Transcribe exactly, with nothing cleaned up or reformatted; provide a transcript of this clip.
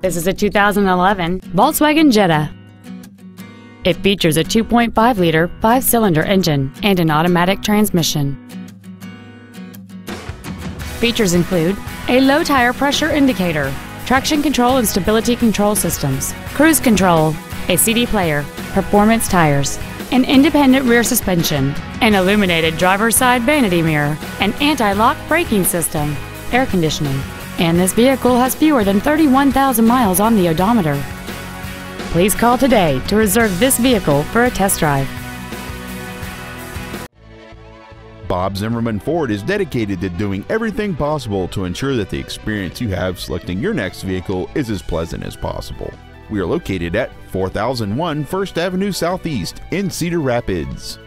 This is a two thousand eleven Volkswagen Jetta. It features a two point five liter five-cylinder engine and an automatic transmission. Features include a low tire pressure indicator, traction control and stability control systems, cruise control, a C D player, performance tires, an independent rear suspension, an illuminated driver's side vanity mirror, an anti-lock braking system, air conditioning, and this vehicle has fewer than thirty-one thousand miles on the odometer. Please call today to reserve this vehicle for a test drive. Bob Zimmerman Ford is dedicated to doing everything possible to ensure that the experience you have selecting your next vehicle is as pleasant as possible. We are located at four thousand one First Avenue Southeast in Cedar Rapids.